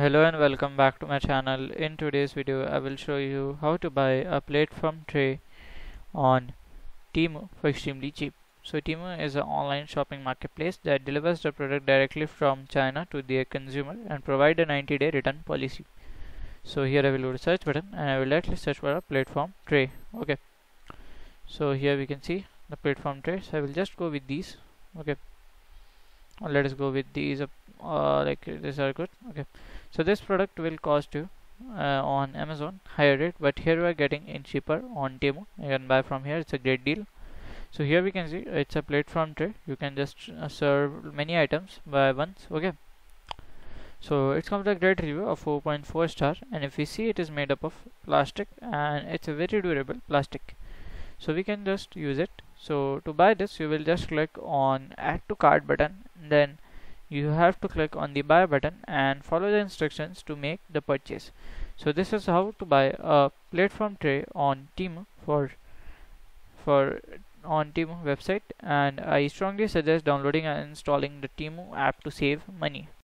Hello and welcome back to my channel. In today's video I will show you how to buy a platform tray on Temu for extremely cheap. So Temu is an online shopping marketplace that delivers the product directly from China to their consumer and provide a 90-day return policy. So here I will go to search button and I will directly search for a platform tray. Okay, so here we can see the platform trays. I will just go with these. Okay, let us go with these. Like these are good. Okay, so this product will cost you on Amazon higher rate, but here we are getting in cheaper on Temu. You can buy from here. It's a great deal. So here we can see it's a platform tray. You can just serve many items by once. Okay, so it comes with a great review of 4.4 star, and if we see, it is made up of plastic and it's a very durable plastic, so we can just use it. So to buy this, you will just click on add to cart button, then you have to click on the buy button and follow the instructions to make the purchase. So this is how to buy a platform tray on Temu on Temu website, and I strongly suggest downloading and installing the Temu app to save money.